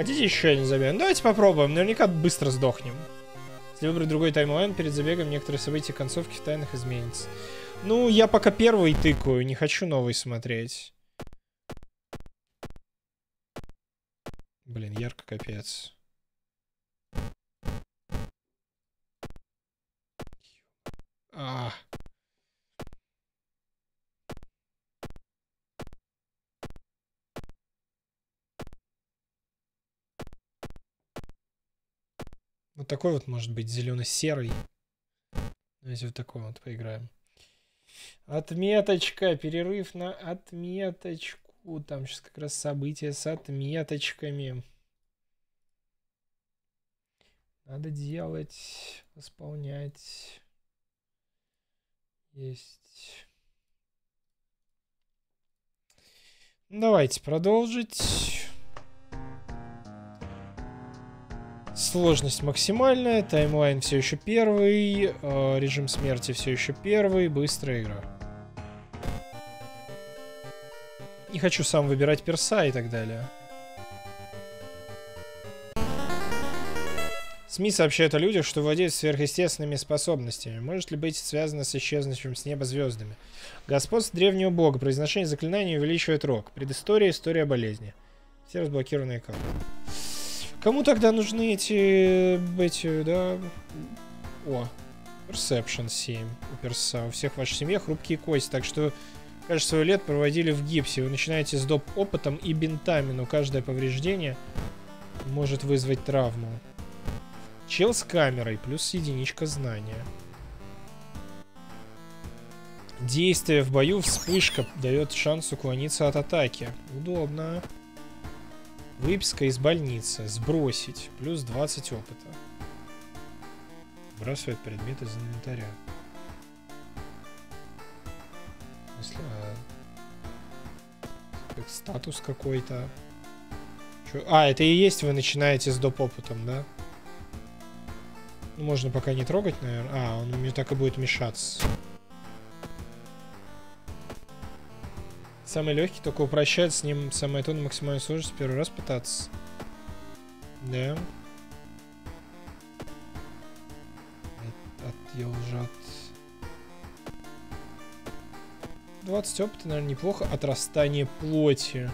Хотите еще один забег? Давайте попробуем, наверняка быстро сдохнем. Если выбрать другой таймлайн перед забегом, некоторые события концовки в тайнах изменятся. Ну, я пока первый тыкаю, не хочу новый смотреть. Блин, ярко капец. А. Вот такой вот может быть зелено-серый. Давайте вот такой вот поиграем. Отметочка, перерыв на отметочку. Там сейчас как раз события с отметочками. Надо делать, восполнять. Есть. Давайте продолжить. Сложность максимальная. Таймлайн все еще первый. Режим смерти все еще первый. Быстрая игра. Не хочу сам выбирать перса и так далее. СМИ сообщают о людях, что владеют сверхъестественными способностями. Может ли быть связано с исчезнувшим с неба звездами? Господство древнего бога. Произношение заклинаний увеличивает рок. Предыстория, история болезни. Все разблокированные карты. Кому тогда нужны эти, да? О, Perception 7 у перса. У всех в вашей семье хрупкие кости, так что, кажется, свой лет проводили в гипсе. Вы начинаете с доп. Опытом и бинтами, но каждое повреждение может вызвать травму. Чел с камерой, плюс единичка знания. Действие в бою, вспышка, дает шанс уклониться от атаки. Удобно. Выписка из больницы. Сбросить. Плюс 20 опыта. Сбрасывает предмет из инвентаря. Если, как статус какой-то. Это и есть вы начинаете с доп. Опытом, да? Ну, можно пока не трогать, наверное. Он мне так и будет мешаться. Самый легкий, только упрощает с ним самое то на максимальную сложность. Первый раз пытаться. Да. Я лжат. 20 опыта, наверное, неплохо. Отрастание плоти.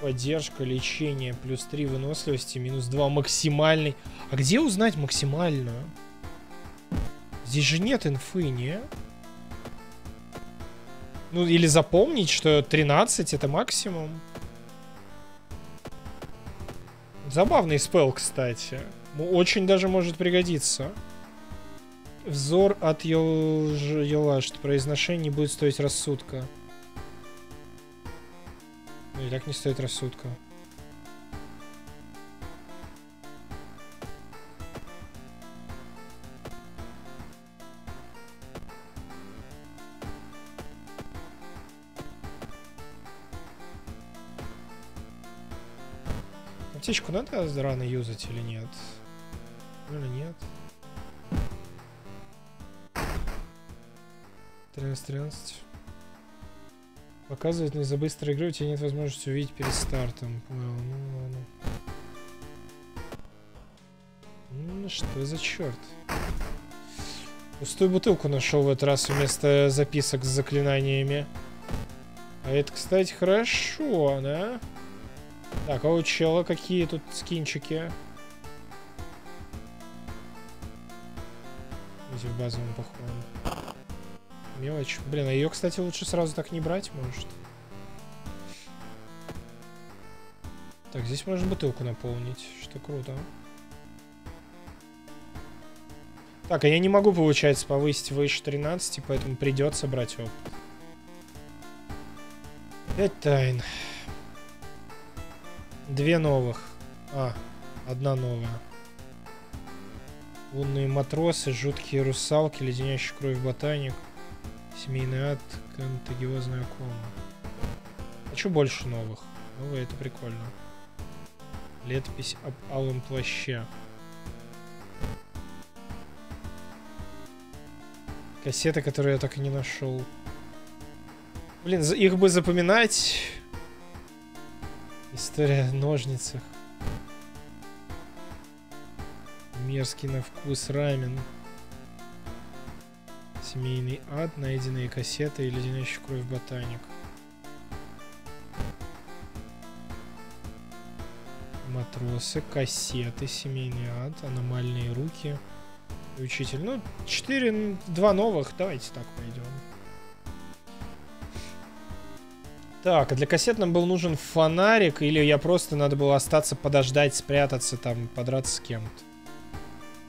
Поддержка, лечение. Плюс 3 выносливости, минус 2 максимальный. А где узнать максимальную? Здесь же нет инфы, не? Ну, или запомнить, что 13 это максимум. Забавный спелл, кстати. Очень даже может пригодиться. Взор от Елаш, что произношение будет стоить рассудка. Ну и так не стоит рассудка. Аптечку надо рано юзать или нет? Или нет? 13-13. Показывает, но из-за быстрой игры у тебя нет возможности увидеть перед стартом. Понял, ну ладно. Ну что за черт? Пустую бутылку нашел в этот раз вместо записок с заклинаниями. А это, кстати, хорошо, да? Так, а у чела какие тут скинчики? Здесь в базовом походу. Мелочь. Блин, а ее, кстати, лучше сразу так не брать, может. Так, здесь можно бутылку наполнить, что круто. Так, а я не могу, получается, повысить выше 13, поэтому придется брать опыт. 5 тайн. 2 новых. Одна новая. Лунные матросы, жуткие русалки, леденящий кровь ботаник, семейный ад, контагиозная кома. Хочу больше новых. Новые, это прикольно. Летопись об алом плаще. Кассеты, которые я так и не нашел. Блин, их бы запоминать. История о ножницах. мерзкий на вкус рамен. Семейный ад, найденные кассеты и леденящая кровь ботаник. Матросы, кассеты, семейный ад, аномальные руки. И учитель. Ну, 4, 2 новых. Давайте так пойдем. Так, а для кассет нам был нужен фонарик, или я просто надо было остаться, подождать, спрятаться там, подраться с кем-то.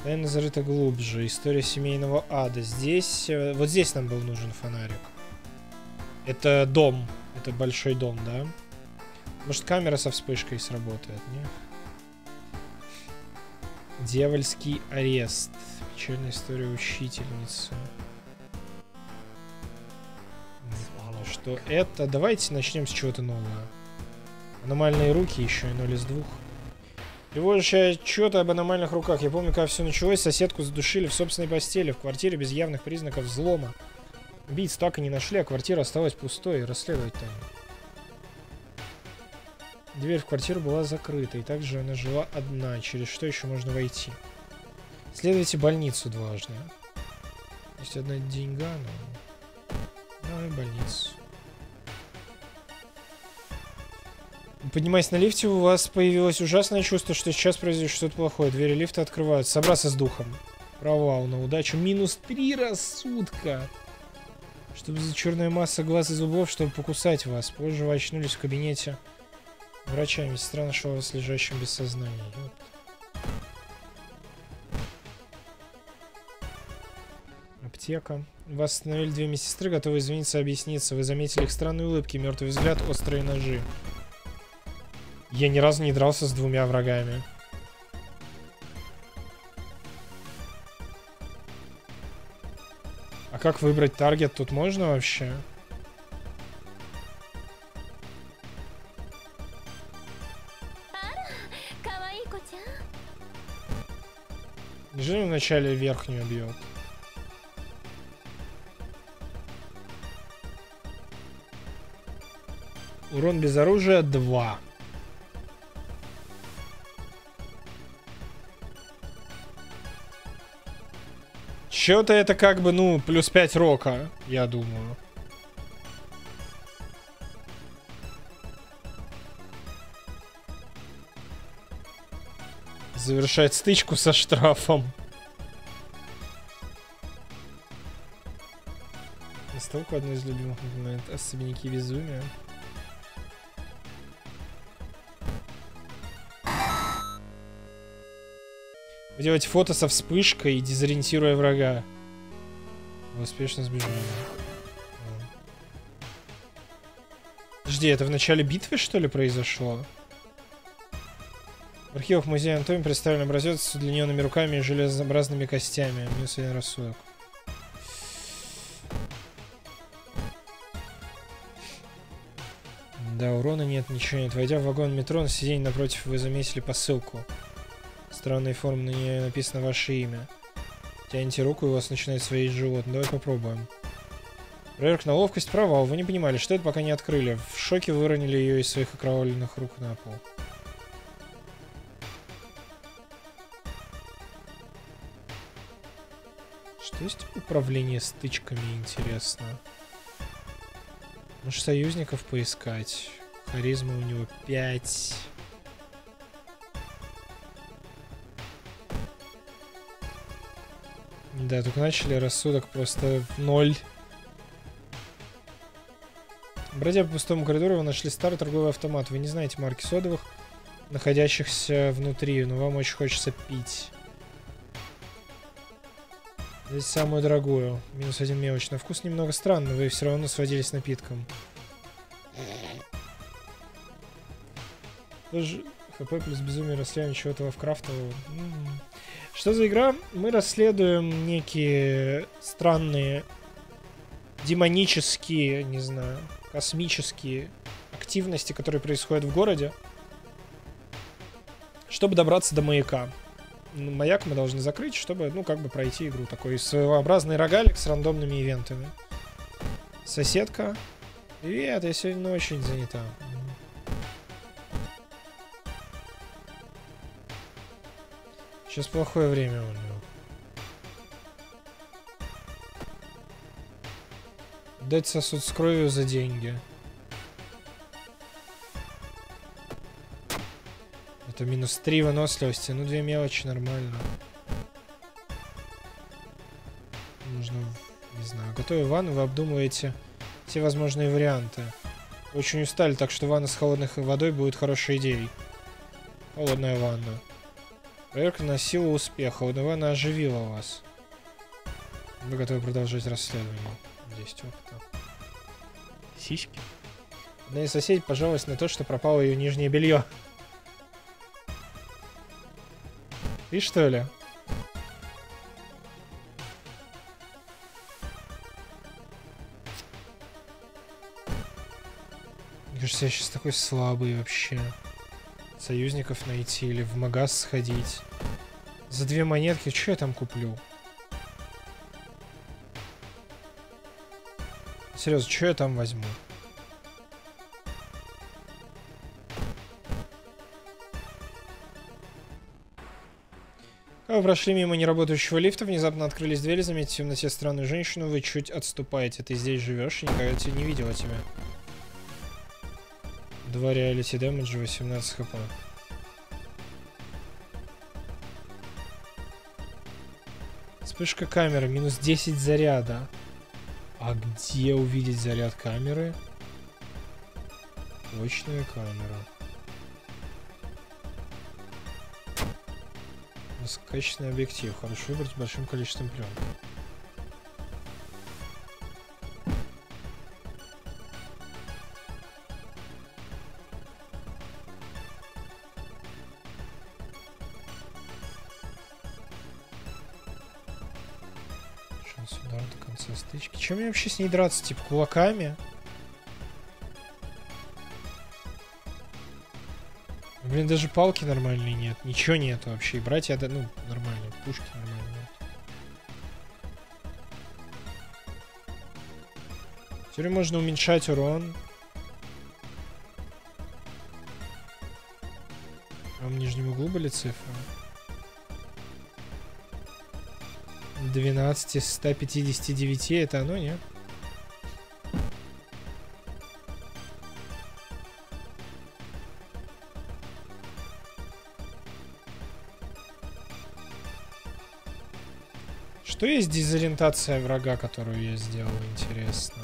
Тайна зарыта глубже. История семейного ада. Здесь, вот здесь нам был нужен фонарик. Это дом. Это большой дом, да? Может, камера со вспышкой сработает, не? Дьявольский арест. Печальная история учительницы. Что это? Давайте начнем с чего-то нового. Аномальные руки еще и 0 из 2. Тревожащее что-то об аномальных руках. Я помню, как все началось. Соседку задушили в собственной постели, в квартире без явных признаков взлома. Убийц так и не нашли, а квартира осталась пустой. Расследовать тайну. Дверь в квартиру была закрыта, и также она жила одна, через что еще можно войти. Следуйте больницу дважды. То есть одна деньга, но... Давай больницу. Поднимаясь на лифте, у вас появилось ужасное чувство, что сейчас произойдет что-то плохое. Двери лифта открываются. Собраться с духом. Провал на удачу. -3 рассудка. Чтобы за черная масса глаз и зубов, чтобы покусать вас. Позже вы очнулись в кабинете врача. Медсестра нашла вас лежащим без сознания. Аптека. Вас остановили 2 медсестры, готовы извиниться и объясниться. Вы заметили их странные улыбки, мертвый взгляд, острые ножи. Я ни разу не дрался с 2 врагами. А как выбрать таргет? Тут можно вообще? Неужели вначале верхнюю бьет? Урон без оружия 2. Чё-то это как бы, ну, плюс 5 рока, я думаю. Завершает стычку со штрафом. Настолько одно из любимых моментов. Особняки безумия. Делать фото со вспышкой, дезориентируя врага. Вы успешно сбежали. Подожди, это в начале битвы, что ли, произошло? В архивах музея анатомии представлен образец с удлиненными руками и железообразными костями. Минус 1 рассудок. Да, урона нет, ничего нет. Войдя в вагон метро, на сиденье напротив вы заметили посылку. Странной формы, на ней написано ваше имя. Тяните руку, и у вас начинает сводить живот. Давай попробуем. Проверка на ловкость, провал. Вы не понимали, что это, пока не открыли. В шоке выронили ее из своих окровавленных рук на пол. Что есть управление стычками, интересно? Может, союзников поискать? Харизма у него 5... Да, только начали, рассудок просто в 0. Бродя по пустому коридору, вы нашли старый торговый автомат. Вы не знаете марки содовых, находящихся внутри, но вам очень хочется пить. Здесь самую дорогую. -1 мелочь. На вкус немного странно, вы все равно сводились напитком. Тоже ХП плюс безумие расследование чего-то вовкрафтового. Что за игра? Мы расследуем некие странные, демонические, не знаю, космические активности, которые происходят в городе, чтобы добраться до маяка. Маяк мы должны закрыть, чтобы, ну, как бы пройти игру. Такой своеобразный рогалик с рандомными ивентами. Соседка. Привет, я сегодня очень занята. Сейчас плохое время у него. Дать сосуд с кровью за деньги. Это минус 3 выносливости. Ну, 2 мелочи нормально. Нужно, не знаю, готовя ванну, вы обдумываете все возможные варианты. Вы очень устали, так что ванна с холодной водой будет хорошей идеей. Холодная ванна. Проверка на силу успеха. Холодная ванна оживила вас. Вы готовы продолжать расследование. 10 опыта. Сиськи? Одна из соседей пожаловалась на то, что пропало ее нижнее белье. Ты что ли? Мне кажется, я сейчас такой слабый вообще. Союзников найти или в магаз сходить. За 2 монетки, что я там куплю? Серьезно, что я там возьму? Вы прошли мимо неработающего лифта, внезапно открылись двери, заметив в темноте странную женщину, вы чуть отступаете. Ты здесь живешь и никогда тебя не видела тебя. 2 реалити дэмэджа, 18 хп. Вспышка камеры, минус 10 заряда. А где увидеть заряд камеры? Точная камера. Высококачественный объектив. Хорошо выбрать с большим количеством пленок. Шанс удара до конца стычки. Чем мне вообще с ней драться? Типа кулаками? Блин, даже палки нормальные нет, ничего нет вообще. И братья, да, ну, нормальные, пушки нормальные нет. Теперь можно уменьшать урон. А в нижнем углу были цифры. 12 из 159, это оно, нет? Что есть дезориентация врага, которую я сделал, интересно.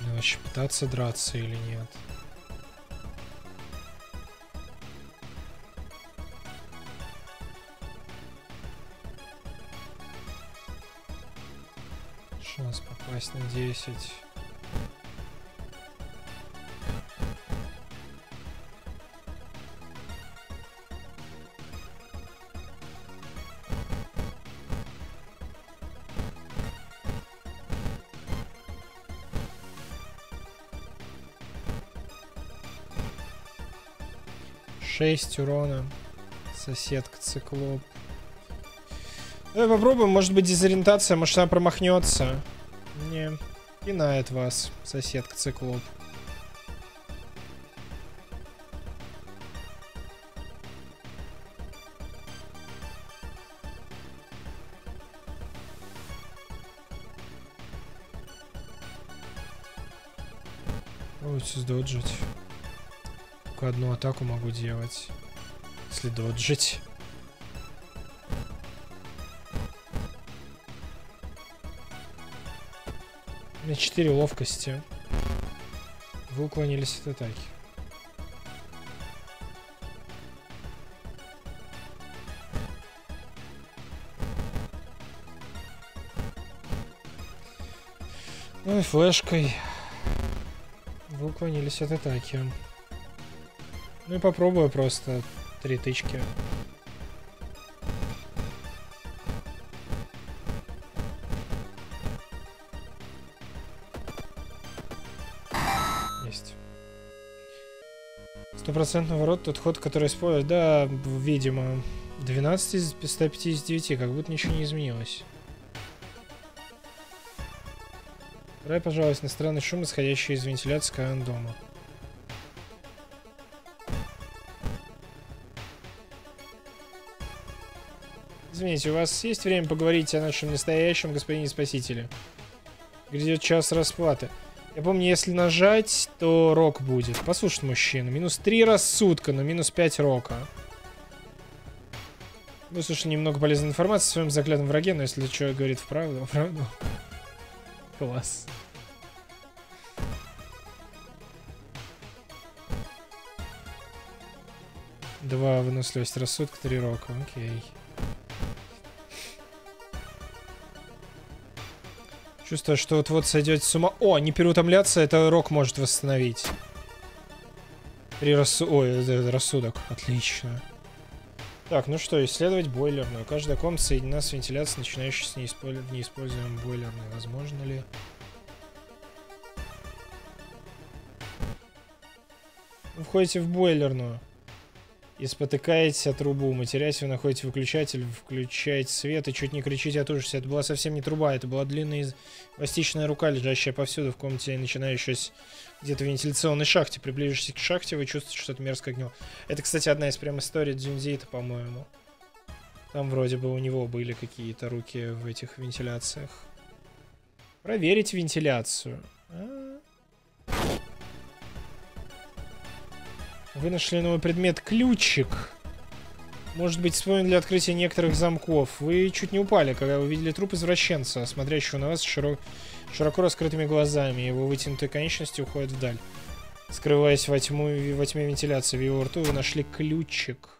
Надо вообще пытаться драться или нет? Шанс попасть на 10. Шесть урона. Соседка циклоп. Давай попробуем, может быть, дезориентация, может, она промахнется. Не, пинает вас, соседка циклоп. Попробуйте сдоджить. Только одну атаку могу делать. Если доджить. У меня 4 ловкости. Вы уклонились от атаки. Ну и флешкой. Вы уклонились от атаки. Ну и попробую просто 3 тычки. Стопроцентный ворот, тот ход, который использует, да, видимо, 12 из 159, как будто ничего не изменилось. Давай, пожалуйста, на странный шум, исходящий из вентиляции кондома. Извините, у вас есть время поговорить о нашем настоящем господине-спасителе? Грядет час расплаты. Я помню, если нажать, то рок будет. Послушать мужчину. Минус 3 рассудка, но минус 5 рока. Вы слушали немного полезной информации о своем заклятом враге, но если человек говорит вправду, правду. Класс. Два выносливость рассудка, 3 рока. Окей. Чувствую, что вот-вот сойдете с ума. О, не переутомляться, это рок может восстановить. 3 рассудок. Отлично. Так, ну что, исследовать бойлерную. Каждая комната соединена с вентиляцией, начинающей с неиспользуемой бойлерной. Возможно ли? Вы входите в бойлерную и спотыкаете трубу. Матерясь, вы находите выключатель, включаете свет и чуть не кричите от ужаса. Это была совсем не труба, это была длинная эластичная рука, лежащая повсюду в комнате, начинающаяся где-то в вентиляционной шахте. Приближившись к шахте, вы чувствуете что-то мерзкое гнило. Это, кстати, одна из прям историй Дзюнзиита, по-моему. Там вроде бы у него были какие-то руки в этих вентиляциях. Проверить вентиляцию. Вы нашли новый предмет. Ключик. Может быть, использован для открытия некоторых замков. Вы чуть не упали, когда увидели труп извращенца, смотрящего на вас широко раскрытыми глазами. Его вытянутые конечности уходят вдаль, скрываясь во тьме вентиляции. В его рту вы нашли ключик.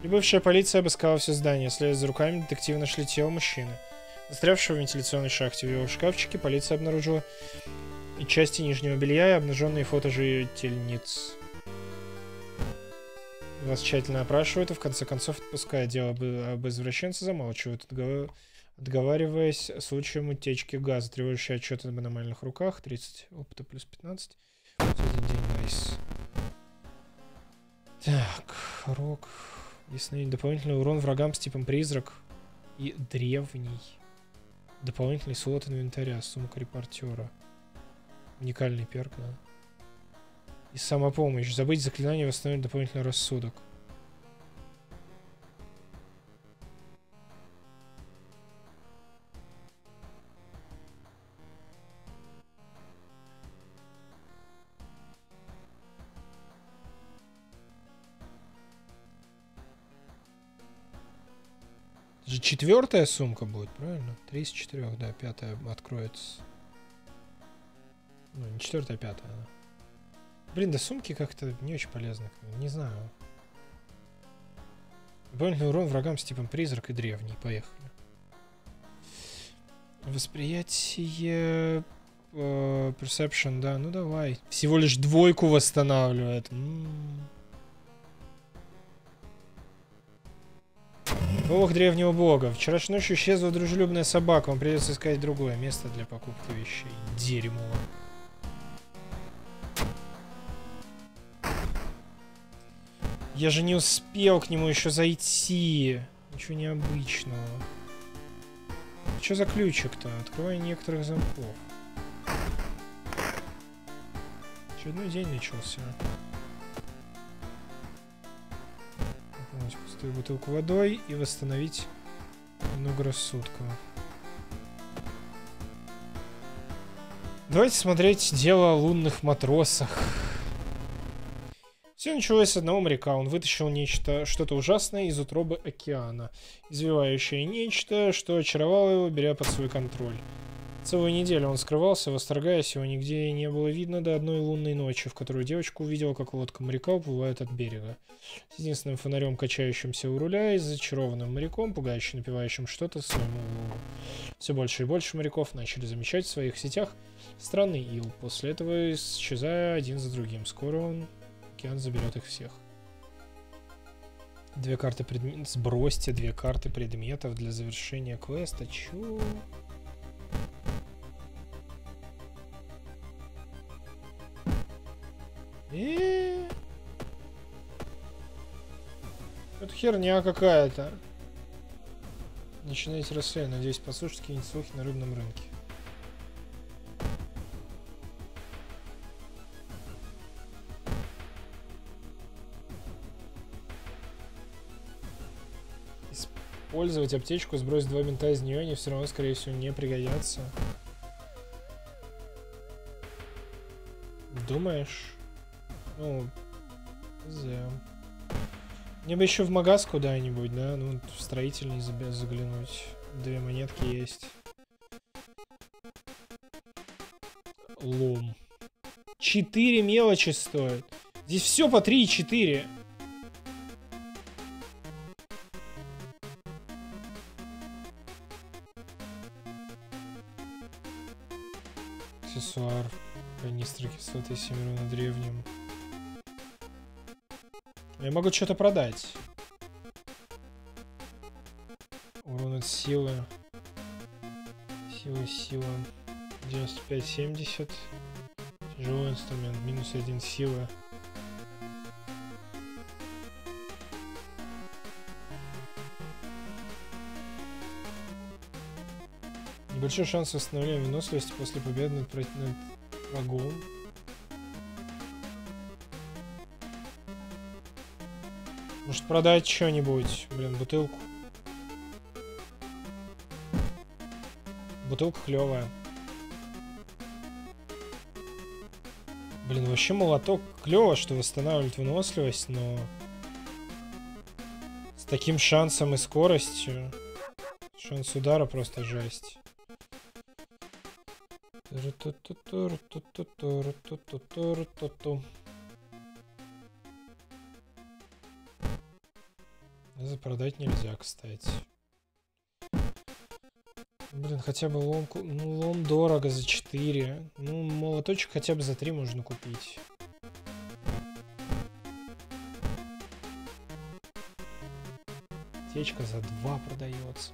Прибывшая полиция обыскала все здание. Следуя за руками, детективы нашли тело мужчины, застрявшего в вентиляционной шахте. В его шкафчике полиция обнаружила и части нижнего белья, и обнаженные фото жительниц. Вас тщательно опрашивают и в конце концов отпускают. Дело об извращенце замалчивают, отговариваясь случаем утечки газа. Тревожащие отчеты об аномальных руках. 30 опыта плюс 15. Один день, найс. Так, рок. Ясный дополнительный урон врагам с типом призрак и древний. Дополнительный слот инвентаря, сумка репортера. Уникальный перк, да. И самопомощь. Забыть заклинание, восстановить дополнительный рассудок. Это же 4-я сумка будет, правильно? 3 из 4, да, 5-я откроется. Ну, не 4-я, 5-я, да. Блин, да сумки как-то не очень полезны. Не знаю. Дополнительный урон врагам с типом призрак и древний. Поехали. Восприятие... Perception, да. Ну давай. Всего лишь 2 восстанавливает. Бог древнего бога. Вчерашней ночью исчезла дружелюбная собака. Вам придется искать другое место для покупки вещей. Дерьмо. Я же не успел к нему еще зайти. Ничего необычного. Что за ключик-то? Открывай некоторых замков. Очередной день начался. Наполнить пустую бутылку водой и восстановить немного рассудка. Давайте смотреть дело о лунных матросах. Все началось с одного моряка. Он вытащил нечто, что-то ужасное из утробы океана. Извивающее нечто, что очаровало его, беря под свой контроль. Целую неделю он скрывался, восторгаясь, его нигде не было видно до одной лунной ночи, в которую девочка увидела, как лодка моряка уплывает от берега. С единственным фонарем, качающимся у руля, и с зачарованным моряком, пугающе напевающим что-то своему улову. Все больше и больше моряков начали замечать в своих сетях странный ил, после этого исчезая один за другим. Скоро он... океан заберет их всех. 2 карты предметов. Сбросьте 2 карты предметов для завершения квеста. Чё? Это херня какая-то. Начинайте расследование. Надеюсь, послушать какие-нибудь слухи на рыбном рынке. использовать аптечку, сбросить 2 бинта из нее, они все равно, скорее всего, не пригодятся. Думаешь? Ну, мне бы еще в магаз куда-нибудь, да? Ну, в строительный заглянуть. 2 монетки есть. Лом. 4 мелочи стоит. Здесь все по 3 и 4. Аксессуар. Канистра кислоты семеру на древнем. Я могу что-то продать. Урон от силы. Сила. 95-70. Тяжелый инструмент. Минус 1 сила. Небольшой шанс восстановления выносливости после победы над врагом. Может, продать что-нибудь? Блин, бутылку. Бутылка клевая. Блин, вообще молоток клево, что восстанавливает выносливость, но с таким шансом и скоростью шанс удара просто жесть. Продать нельзя, кстати. Блин, хотя бы ломку. Ну, лом дорого за 4. Ну, молоточек хотя бы за 3 можно купить. Течка за 2 продается.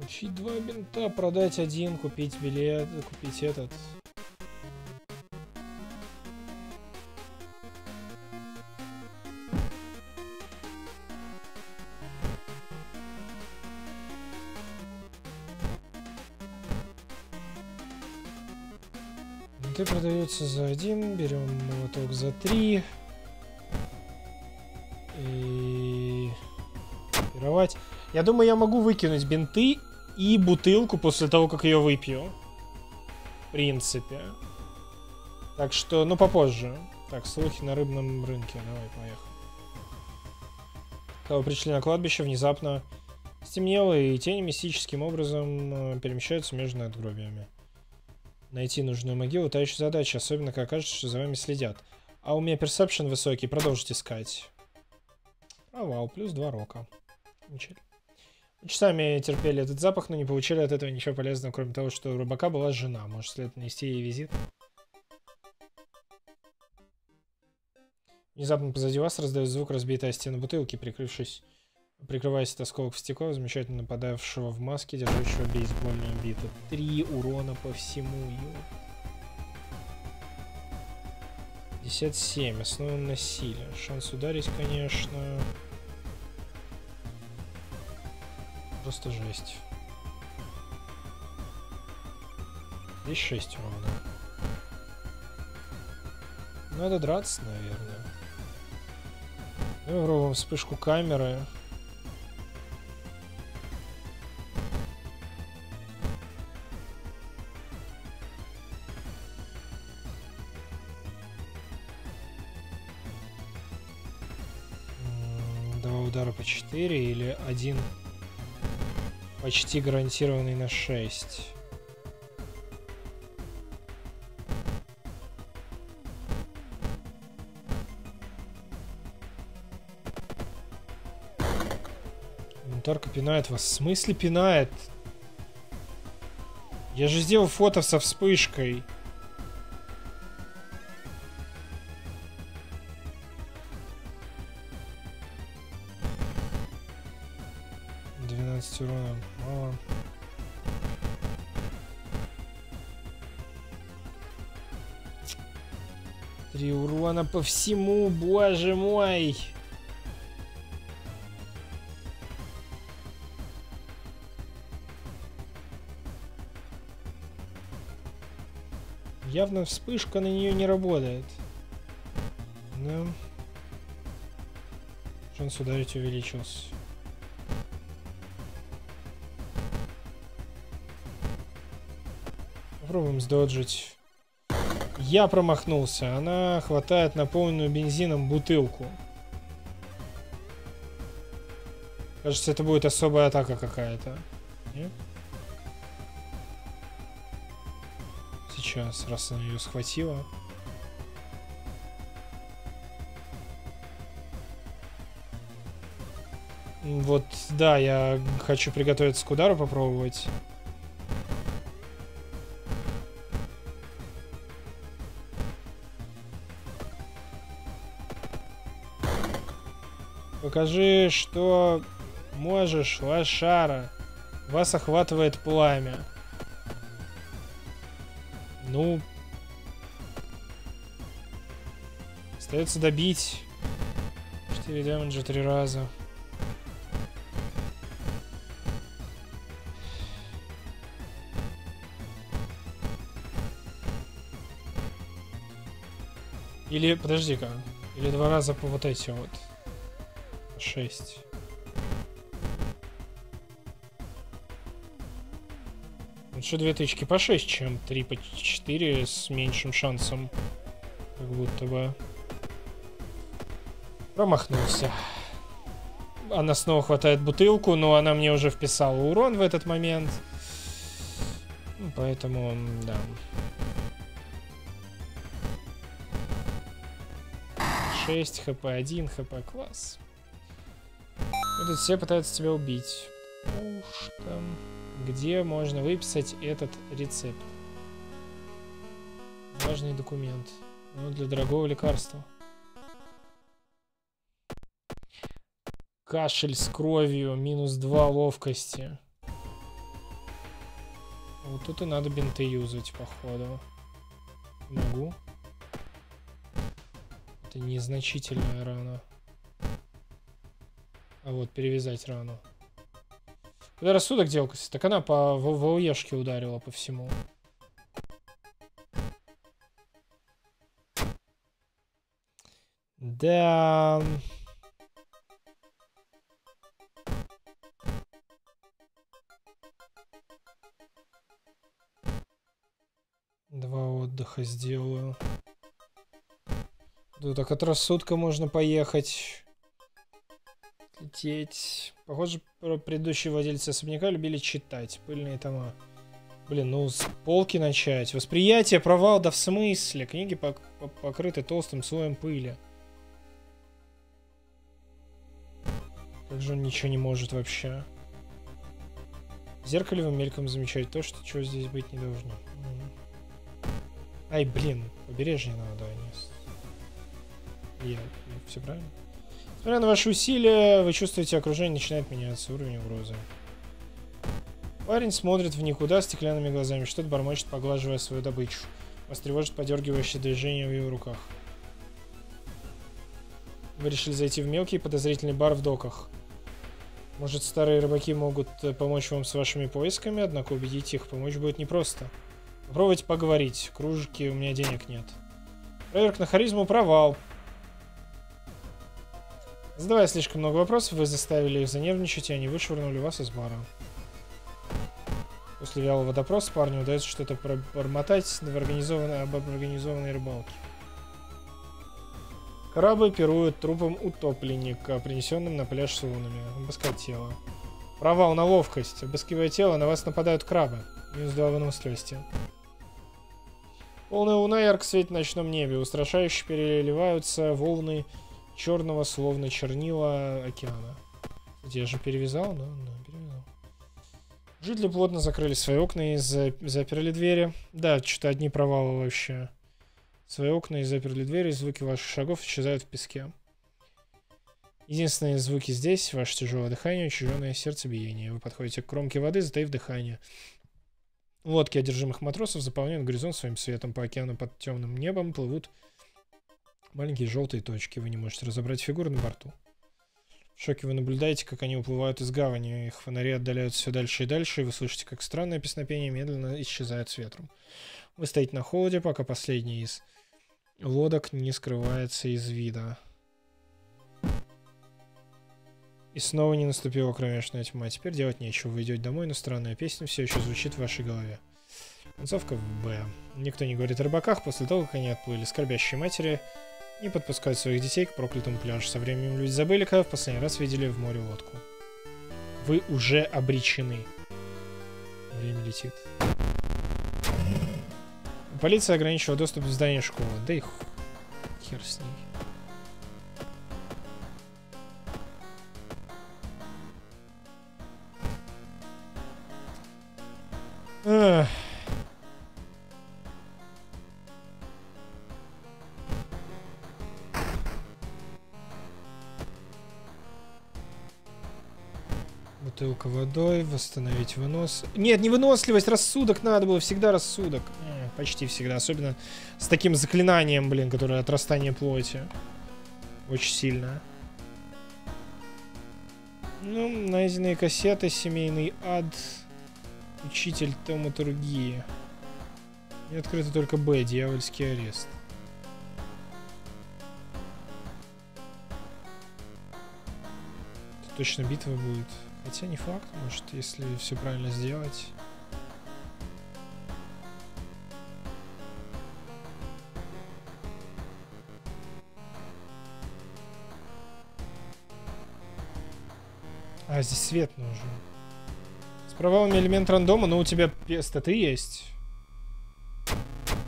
Учить 2 бинта, продать 1, купить билет, купить этот. Бинты продаются за 1, берем молоток за 3. И... пировать. Я думаю, я могу выкинуть бинты и бутылку после того, как ее выпью. В принципе. Так что, ну, попозже. Так, слухи на рыбном рынке. Давай, поехали. Когда вы пришли на кладбище, внезапно стемнело, и тени мистическим образом перемещаются между надгробиями. Найти нужную могилу — та еще задача, особенно когда кажется, что за вами следят. А у меня персепшн высокий, продолжить искать. Провал, плюс 2 рока. Ничего. Часами терпели этот запах, но не получили от этого ничего полезного, кроме того, что у рыбака была жена. Может, следует нанести ей визит? Внезапно позади вас раздает звук разбитой стены бутылки, прикрываясь от осколков стекла, замечательно нападавшего в маске, держащего бейсбольную биту. 3 урона по всему. 57. Основан на силе. Шанс ударить, конечно... просто жесть. Здесь 6 урона. Надо драться, наверное. Давай пробуем вспышку камеры. Два удара по 4 или 1... почти гарантированный на 6. Инвентарка пинает вас. В смысле пинает? Я же сделал фото со вспышкой. Урона мало. Три урона по всему, боже мой. Явно вспышка на нее не работает. Да. Шанс ударить увеличился. Попробуем сдоджить. Я промахнулся. Она хватает наполненную бензином бутылку. Кажется, это будет особая атака какая-то. Нет? Сейчас, раз она ее схватила. Вот, да, я хочу приготовиться к удару, попробовать. Покажи, что можешь, лошара. Вас охватывает пламя. Ну, остается добить. 4 дамажа 3 раза. Или, подожди-ка, или 2 раза по вот эти вот. 6. Еще 2000 по 6, чем 3 по 4 с меньшим шансом. Как будто бы. Промахнулся. Она снова хватает бутылку, но она мне уже вписала урон в этот момент. Поэтому, да. 6, хп 1, хп класс. И тут все пытаются тебя убить. Уж там. Где можно выписать этот рецепт? Важный документ. Ну, для дорогого лекарства. Кашель с кровью. Минус 2 ловкости. Вот тут и надо бинты юзать, походу. Могу. Это незначительная рана. А вот, перевязать рану. Когда рассудок делался, так она по ВОЕшке ударила по всему. Да. Два отдыха сделаю. Да, так от рассудка можно поехать. Лететь. Похоже, предыдущие владельцы особняка любили читать пыльные тома. Блин, ну с полки начать. Восприятие, провал, да в смысле? Книги покрыты толстым слоем пыли. Как же он ничего не может вообще? В зеркале вы мельком замечаете то, что чего здесь быть не должно. Ай, блин, побережье надо, а не... Я все правильно? Несмотря на ваши усилия, вы чувствуете, окружение начинает меняться, уровень угрозы. Парень смотрит в никуда стеклянными глазами, что-то бормочет, поглаживая свою добычу. Вас тревожит подергивающее движение в его руках. Вы решили зайти в мелкий подозрительный бар в доках. Может, старые рыбаки могут помочь вам с вашими поисками, однако убедить их помочь будет непросто. Попробуйте поговорить, кружки у меня денег нет. Проверка на харизму — провал. Задавая слишком много вопросов, вы заставили их занервничать, и они вышвырнули вас из бара. После вялого допроса парню удается что-то пробормотать об организованной рыбалке. Крабы пируют трупом утопленника, принесенным на пляж с лунами. Обыскать тело. Провал на ловкость. Обыскивая тело, на вас нападают крабы. Минус 2 выносливости. Полная луна ярко светит в ночном небе. Устрашающе переливаются волны... черного, словно чернила океана. Я же перевязал, да, перевязал. Жители плотно закрыли свои окна и заперли двери. Да, что-то одни провалы вообще. Свои окна и заперли двери, звуки ваших шагов исчезают в песке. Единственные звуки здесь — ваше тяжелое дыхание, учащенное сердцебиение. Вы подходите к кромке воды, затаив дыхание. Лодки одержимых матросов заполняют горизонт своим светом. По океану под темным небом плывут маленькие желтые точки. Вы не можете разобрать фигуры на борту. В шоке вы наблюдаете, как они уплывают из гавани, их фонари отдаляются все дальше и дальше, и вы слышите, как странное песнопение медленно исчезает с ветром. Вы стоите на холоде, пока последний из лодок не скрывается из вида. И снова не наступила кромешная тьма. Теперь делать нечего. Вы идете домой, но странная песня все еще звучит в вашей голове. Концовка Б. Никто не говорит о рыбаках после того, как они отплыли. Скорбящие матери не подпускают своих детей к проклятому пляжу. Со временем люди забыли, когда в последний раз видели в море лодку. Вы уже обречены. Время летит. Полиция ограничила доступ в здание школы. Да и хер с ней. Ах. Бутылка водой, восстановить вынос. Нет, не выносливость, рассудок надо было, всегда рассудок. Почти всегда, особенно с таким заклинанием, блин, которое отрастание плоти. Очень сильно. Ну, найденные кассеты, семейный ад, учитель томатургии. И открыто только Б, дьявольский арест. Тут точно битва будет. Хотя не факт, может, если все правильно сделать. А, здесь свет нужен. С провалами элемент рандома, но у тебя статы есть.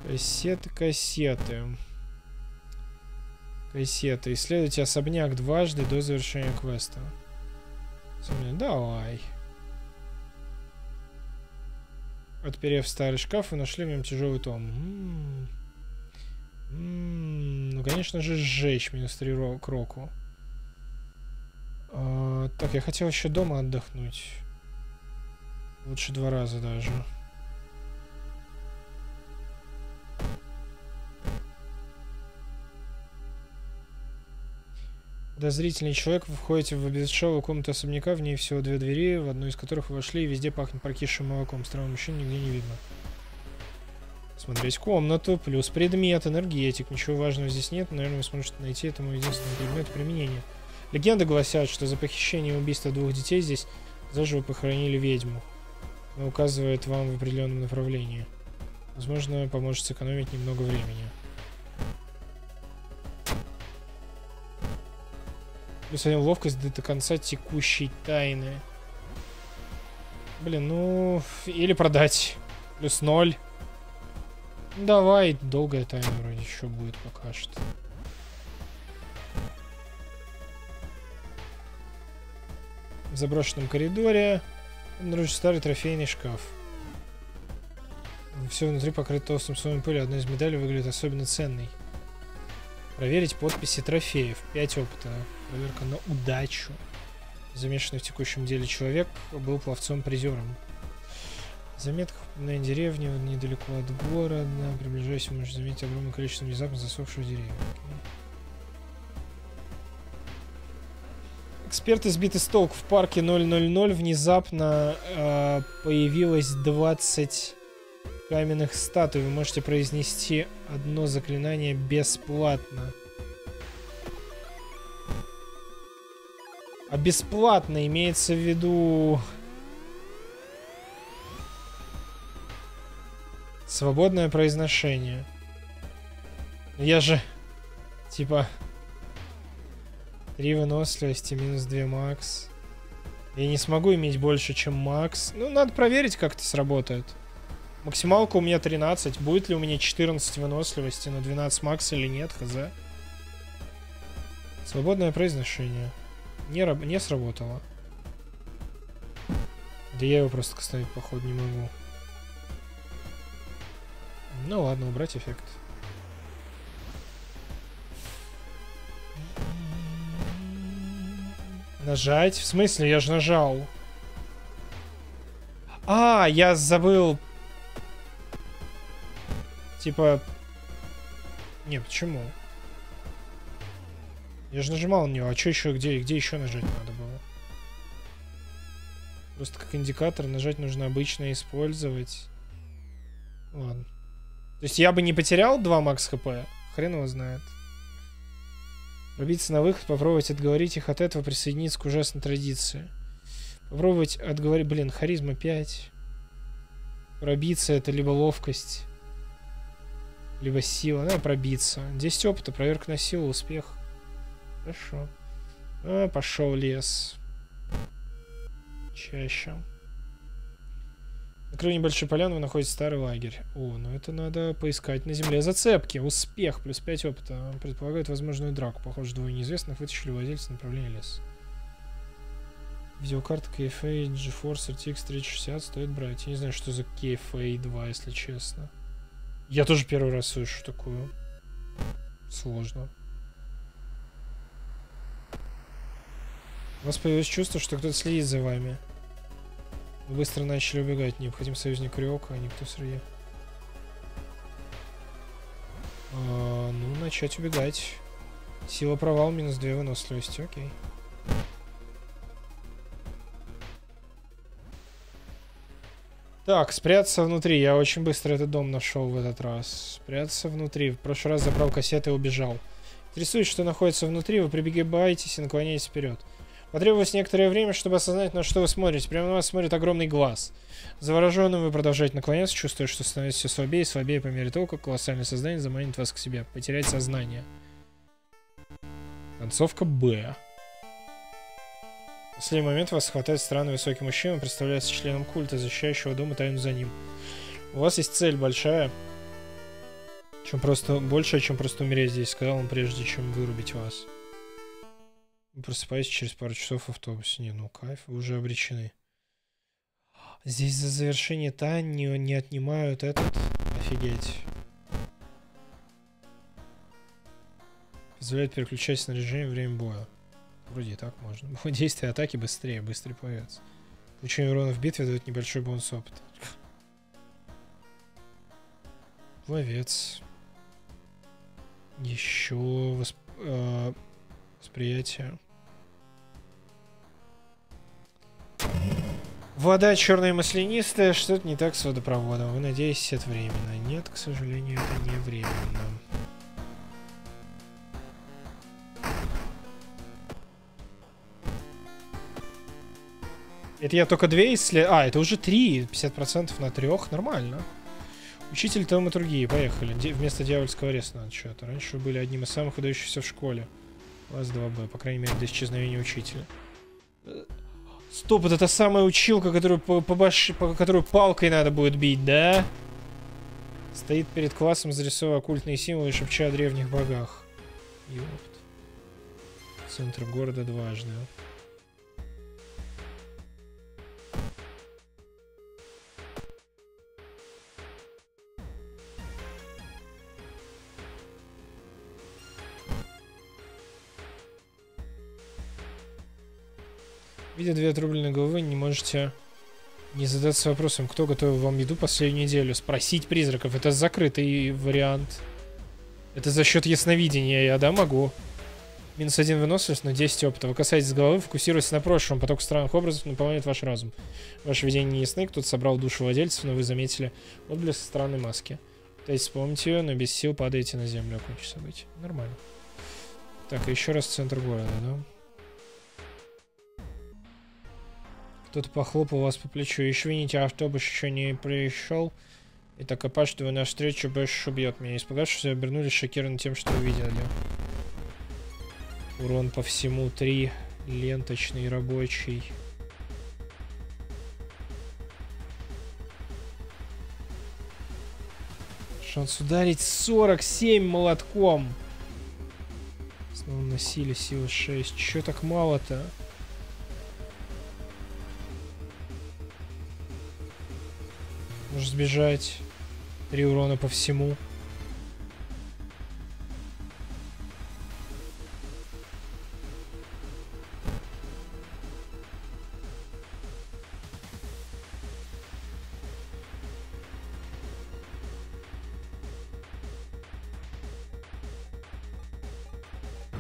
Кассеты, кассеты. Кассеты. Исследуйте особняк дважды до завершения квеста. Давай. Отперев старый шкаф, вы нашли в нем тяжелый том. Ну, конечно же, сжечь -3 к року. Так, я хотел еще дома отдохнуть. Лучше 2 раза даже. Подозрительный человек, вы входите в обветшалую комнату особняка, в ней всего 2 двери, в одну из которых вы вошли, и везде пахнет прокисшим молоком. Странного мужчину нигде не видно. Смотреть комнату, плюс предмет, энергетик. Ничего важного здесь нет, наверное, вы сможете найти этому единственный предмет применения. Легенды гласят, что за похищение и убийство 2 детей здесь заживо похоронили ведьму. Она указывает вам в определенном направлении. Возможно, поможет сэкономить немного времени. Плюс 1 ловкость до конца текущей тайны. Блин, ну... Или продать. Плюс 0. Давай, долгая тайна вроде еще будет пока что. В заброшенном коридоре обнаружится старый трофейный шкаф. Все внутри покрыто толстым слоем пыли. Одна из медалей выглядит особенно ценной. Проверить подписи трофеев. 5 опыта. Проверка на удачу. Замешанный в текущем деле человек был пловцом-призером. В заметках на деревне недалеко от города, приближаясь, вы можете заметить огромное количество внезапно засохших деревьев. Эксперты сбиты с толку. В парке 000 внезапно появилось 20 каменных статуй. Вы можете произнести одно заклинание бесплатно. А бесплатно имеется в виду свободное произношение. Я же типа 3 выносливости, минус 2 макс. Я не смогу иметь больше, чем макс. Ну, надо проверить, как это сработает. Максималка у меня 13. Будет ли у меня 14 выносливости на 12 макс или нет, хз. Свободное произношение. Не сработало. Да я его просто кастовать, походу, не могу. Ну ладно, убрать эффект. Нажать? В смысле? Я же нажал. А, я забыл. Типа... Не, почему? Я же нажимал на нее, а что еще, где еще нажать надо было? Просто как индикатор нажать нужно обычно использовать. Ладно. То есть я бы не потерял 2 макс хп? Хрен его знает. Пробиться на выход, попробовать отговорить их от этого, присоединиться к ужасной традиции. Попробовать отговорить... Блин, харизма 5. Пробиться это либо ловкость, либо сила. Надо пробиться. 10 опыта, проверка на силу, успех. Хорошо. А, пошел лес. Чаще. На краю небольшой поляны находится старый лагерь. О, ну это надо поискать на земле зацепки. Успех, плюс 5 опыта. Предполагает возможную драку. Похоже, двое неизвестных вытащили владельца направления леса. Видеокарта KFA GeForce RTX 3060 стоит брать. Я не знаю, что за KFA 2, если честно. Я тоже первый раз слышу такую. Сложно. У вас появилось чувство, что кто-то следит за вами. Вы быстро начали убегать. Необходим союзник Риока, а не кто среди. Ну, начать убегать. Сила провал, минус 2 выносливости. Окей. Так, спрятаться внутри. Я очень быстро этот дом нашел в этот раз. Спрятаться внутри. В прошлый раз забрал кассеты и убежал. Интересует, что находится внутри. Вы прибегаетесь и наклоняетесь вперед. Потребовалось некоторое время, чтобы осознать, на что вы смотрите. Прямо на вас смотрит огромный глаз. Завороженным вы продолжаете наклоняться, чувствуя, что становитесь все слабее и слабее по мере того, как колоссальное создание заманит вас к себе. Потерять сознание. Концовка Б. В последний момент вас хватает странный высокий мужчина, представляется членом культа, защищающего дом и тайну за ним. У вас есть цель большая, чем просто умереть здесь, сказал он, прежде чем вырубить вас. Вы просыпаетесь через пару часов в автобусе. Не, ну кайф, вы уже обречены. Здесь за завершение тайны не отнимают этот... Офигеть. Позволяет переключать снаряжение во время боя. Вроде и так можно. Действие атаки быстрее, быстрее появится. Получение урона в битве дает небольшой бонус опыта. Пловец. Еще восприятие. Вода черная и маслянистая. Что-то не так с водопроводом. Вы надеетесь, это временно. Нет, к сожалению, это не временно. Это я только 2 исследования. А, это уже 3. 50% на 3. Нормально. Учитель Талматургии. Поехали. Вместо дьявольского ареста надо что-то. Раньше вы были одним из самых выдающихся в школе. Класс 2Б. По крайней мере, до исчезновения учителя. Стоп, это та самая училка, которую палкой надо будет бить, да? Стоит перед классом, зарисовывая оккультные символы и шепча о древних богах. Ёпт. Центр города дважды. Видя 2 отрубленные головы, не можете не задаться вопросом, кто готовил вам еду последнюю неделю. Спросить призраков. Это закрытый вариант. Это за счет ясновидения. Я, да, могу. Минус 1 выносливость, но 10 опыта. Вы касаетесь головы, фокусируясь на прошлом. Поток странных образов наполняет ваш разум. Ваше видение не ясны. Кто-то собрал душу владельцев, но вы заметили отблеск странной маски. Пытаетесь вспомнить ее, но без сил падаете на землю. Окончи события. Нормально. Так, и еще раз в центр города, да? Кто-то похлопал вас по плечу. Извините, автобус еще не пришел. Это экипаж, что вы навстречу больше убьет меня. Испугавшись, обернулись шокированы тем, что увидели. Урон по всему 3. Ленточный, рабочий. Шанс ударить 47 молотком. Снова на силе, сила 6. Че так мало-то? Может сбежать. 3 урона по всему.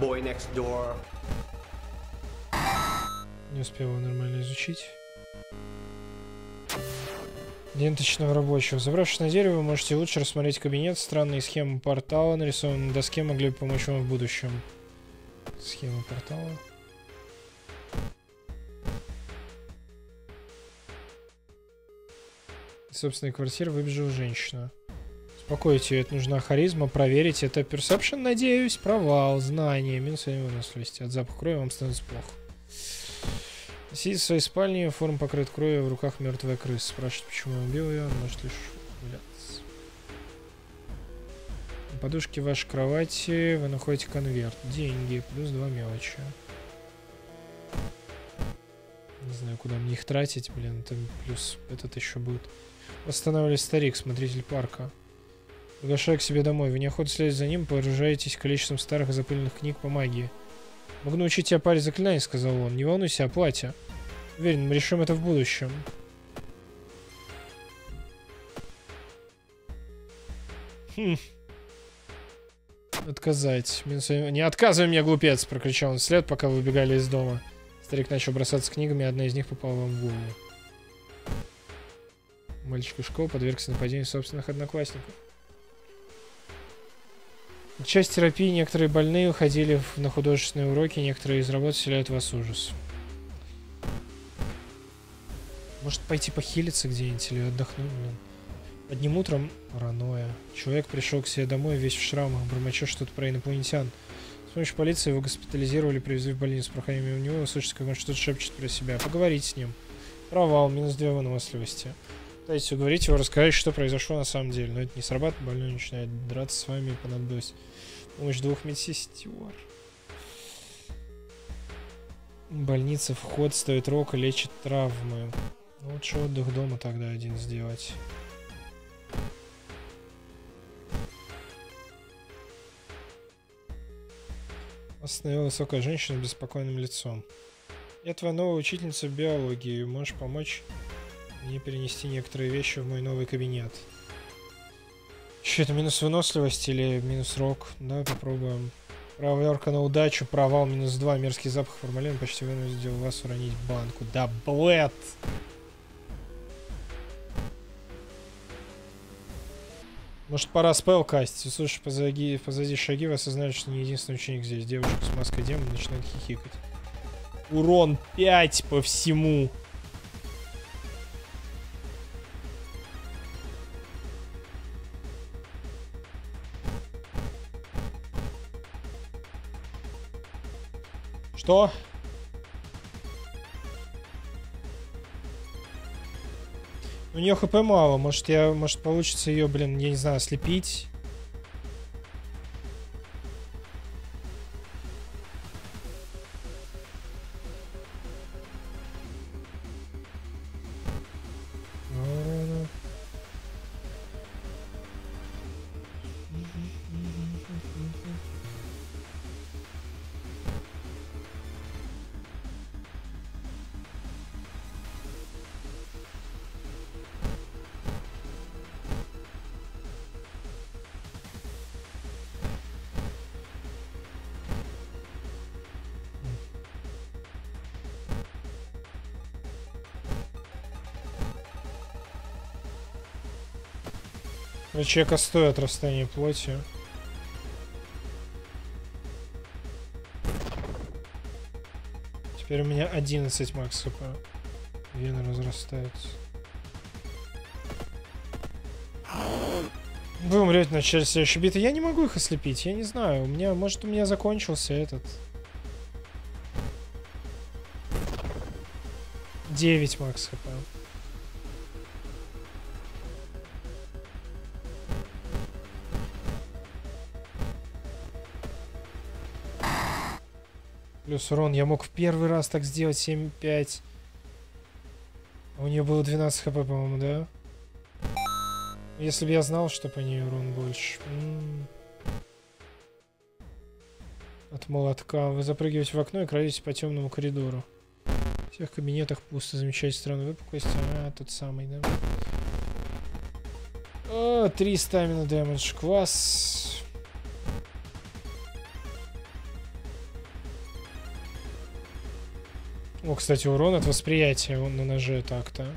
Boy Next Door. Не успел его нормально изучить. Ленточного рабочего. Забравшись на дерево, вы можете лучше рассмотреть кабинет. Странные схемы портала, нарисованные на доске, могли бы помочь вам в будущем. Схема портала. Из собственной квартиры выбежала женщина. Успокойте ее, это нужна харизма. Проверить это Perception, надеюсь. Провал, знание. Минус 1 выносливости. От запаха крови вам становится плохо. Сидит в своей спальне, форм покрыт кровью, в руках мертвая крыса. Спрашивает, почему я убил ее, может лишь гуляться. На подушке вашей кровати вы находите конверт. Деньги, плюс 2 мелочи. Не знаю, куда мне их тратить, блин, там плюс этот еще будет. Восстанавливались старик, смотритель парка. Приглашаю к себе домой. Вы неохотно следуете за ним, поражаетесь количеством старых и запыленных книг по магии. «Могу научить тебя паре заклинаний», — сказал он. «Не волнуйся о плате. Уверен, мы решим это в будущем». Хм. «Отказать. Не отказывай мне, глупец!» — прокричал он вслед, пока вы убегали из дома. Старик начал бросаться книгами, одна из них попала вам в голову. Мальчик из школы подвергся нападению собственных одноклассников. Часть терапии некоторые больные уходили на художественные уроки, некоторые из работ вселяют в вас ужас. Может пойти похилиться где-нибудь или отдохнуть, блин. Одним утром, паранойя, человек пришел к себе домой весь в шрамах, бормоча что-то про инопланетян. С помощью полиции его госпитализировали, привезли в больницу. Проходя мимо него, слышите, как он что-то шепчет про себя. Поговорить с ним. Провал, минус 2 выносливости. Пытайтесь уговорить его, рассказать, что произошло на самом деле. Но это не срабатывает, больной начинает драться с вами и понадобилась помощь 2 медсестер. Больница, вход, стоит рока, лечит травмы. Лучше отдых дома тогда один сделать. Остановила высокая женщина с беспокойным лицом. Я твоя новая учительница биологии, можешь помочь мне перенести некоторые вещи в мой новый кабинет. Еще это минус выносливость или минус рок? Да, попробуем. Проверка на удачу, провал, минус 2, мерзкий запах формалина почти вынудил вас уронить банку. Да, блэд! Может, пора спел кастить? Слушай, позади шаги, вы осознаете, что не единственный ученик здесь. Девушка с маской демона начинает хихикать. Урон 5 по всему. Что? У нее хп мало, может получится ее, блин, я не знаю, ослепить. Человека стоит расстояние плоти. Теперь у меня 11 макс хп. Вены разрастаются. Вы умрете в начале следующей биты. Я не могу их ослепить, я не знаю. Может, у меня закончился этот. 9 макс хп. Плюс урон. Я мог в первый раз так сделать. 7-5. У нее было 12 хп, по-моему, да? Если бы я знал, что по ней урон больше. От молотка. Вы запрыгиваете в окно и крадетесь по темному коридору. В всех кабинетах пусто. Замечаете странную выпуклость. А, тот самый, да? О, 3 стамина дэмэдж. Класс. О, кстати, урон от восприятия он на ноже так-то.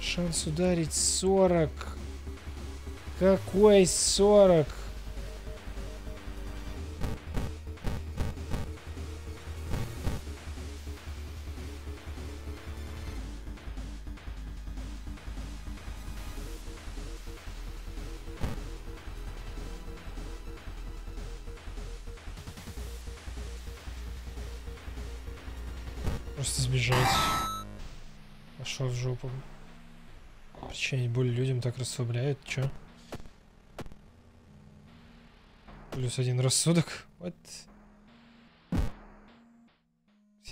Шанс ударить 40. Какой 40? Просто сбежать. Пошел в жопу. Причинить боль людям так расслабляет, чё? Плюс один рассудок. Вот.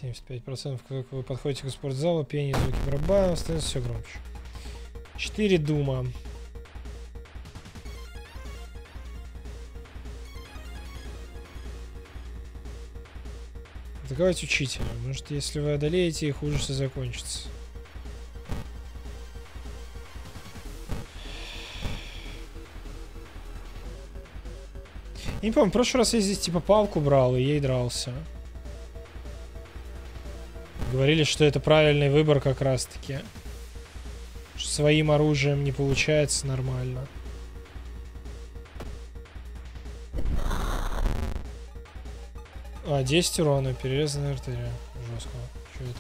75%, как вы подходите к спортзалу, пение, звуки барабана, становится все громче. 4 дума. Атаковать учителя. Может, если вы одолеете их, ужасы закончится. Я не помню, в прошлый раз я здесь типа палку брал и ей дрался. Говорили, что это правильный выбор как раз-таки. Что своим оружием не получается нормально. А, 10 урона, перерезанная артерия. Жестко. Что это?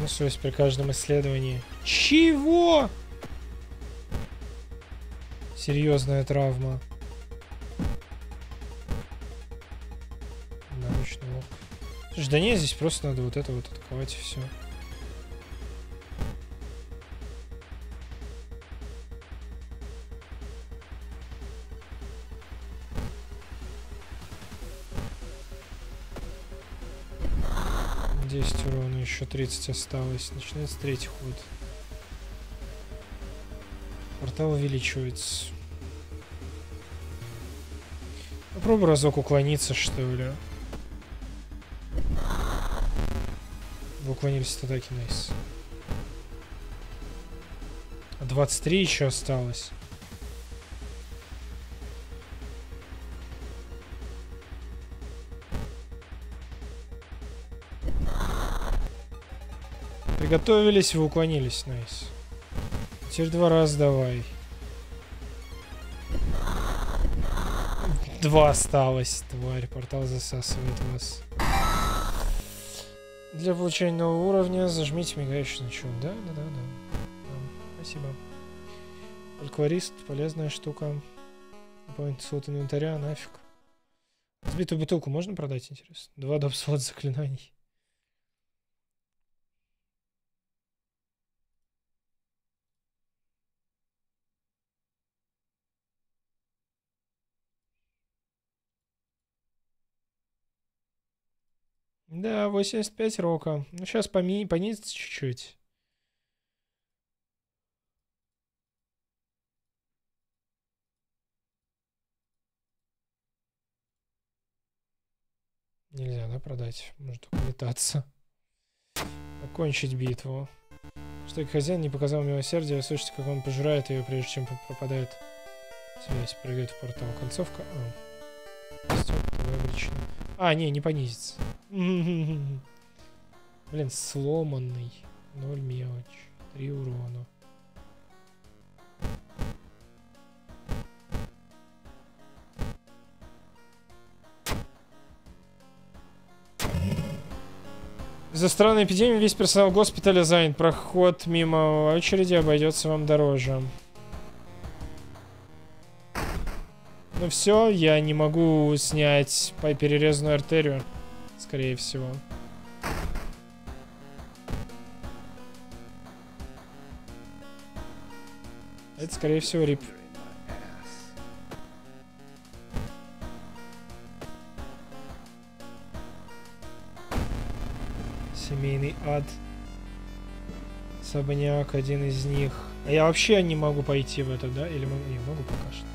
Ну, совесть при каждом исследовании. Чего? Серьезная травма. Слушай, да нет, здесь просто надо вот это вот атаковать и все. Десять урона, еще 30 осталось. Начинается третий ход. Портал увеличивается. Попробуй разок уклониться, что ли. Уклонились от атаки, найс. 23 еще осталось. Приготовились, вы уклонились, найс. Теперь два раза давай. 2 осталось, тварь. Портал засасывает вас. Для получения нового уровня зажмите мигающий значок. Да. Спасибо. Фольклорист, полезная штука. Поинт слот инвентаря, нафиг. Сбитую бутылку можно продать, интересно? 2 доп. Слот заклинаний. Да, 85 рока. Ну, сейчас понизится чуть-чуть. Нельзя, да, продать? Можно только метаться. Окончить битву. Что и хозяин не показал милосердия, а слышите, как он пожирает ее, прежде чем пропадает связь. Прыгает в портал. Концовка. А, не понизится. Блин, сломанный. 0 мелочь. 3 урона. Из-за странной эпидемии весь персонал госпиталя занят. Проход мимо очереди обойдется вам дороже. Ну все, я не могу снять перерезанную артерию, скорее всего. Это, скорее всего, рип. Семейный ад. Особняк, один из них. А я вообще не могу пойти в это, да? Или могу пока что?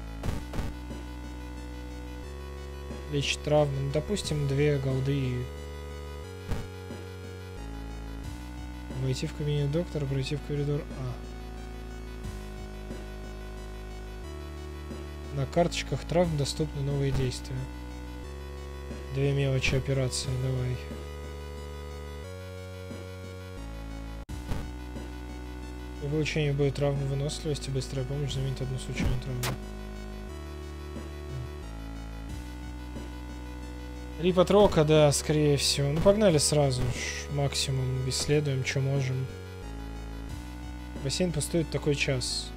Лечить травму. Ну, допустим, 2 голды и... Войти в кабинет доктора, пройти в коридор А. На карточках травм доступны новые действия. Две мелочи операции, давай. При получении любой травмы выносливости быстрая помощь заменит одну случайную травму. Рипотрока, да, скорее всего. Ну погнали сразу, максимум исследуем, что можем. Бассейн пустует такой час.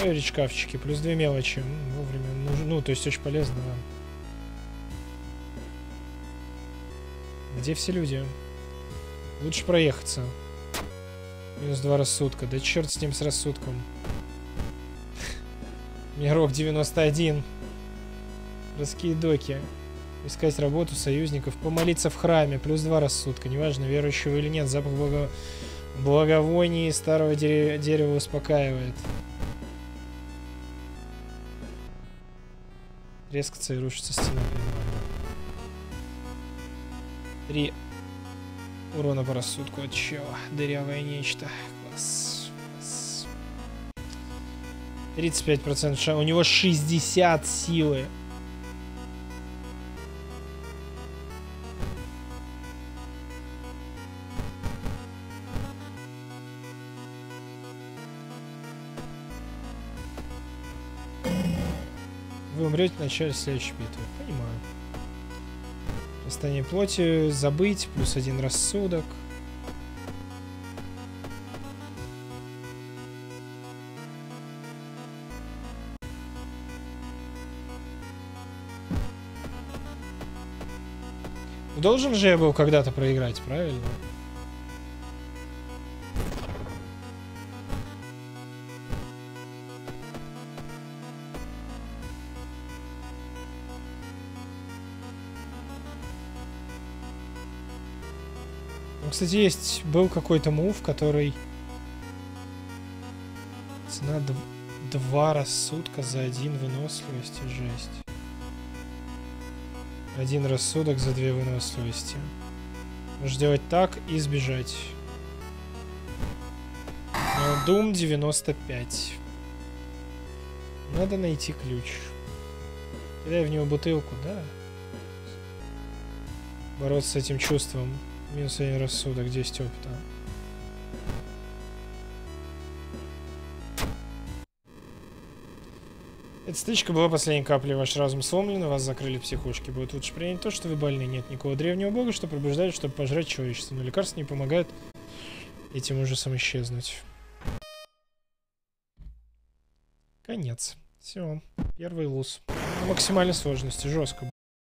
Ну и речкавчики, плюс две мелочи. Вовремя, ну то есть очень полезно, да. Где все люди? Лучше проехаться. Минус 2 рассудка. Да черт с ним, с рассудком. Мирок 91. Русские доки. Искать работу союзников. Помолиться в храме. Плюс 2 рассудка. Неважно, верующего или нет. Запах благовоний старого дерева успокаивает. Трескаться и рушится стена. 3 урона по рассудку. От чего? Дырявое нечто. Класс. Класс. 35% шанса. У него 60 силы. Вы умрете в начале следующей битвы. Понимаю. Расстояние плоти, забыть, плюс 1 рассудок. Должен же я был когда-то проиграть, правильно? Кстати, есть, был какой-то мув, который... Цена 2 рассудка за 1 выносливости. Жесть. 1 рассудок за 2 выносливости. Можешь делать так и сбежать. Doom 95. Надо найти ключ. Кидай в него бутылку, да? Бороться с этим чувством. Минус 1 рассудок, 10 опыта. Эта стычка была последней каплей. Ваш разум сломлен, вас закрыли психушки. Будет лучше принять то, что вы больны. Нет никакого древнего бога, что пробуждает, чтобы пожрать человечество. Но лекарства не помогают этим ужасом исчезнуть. Конец. Все. Первый луз. На максимальной сложности. Жестко.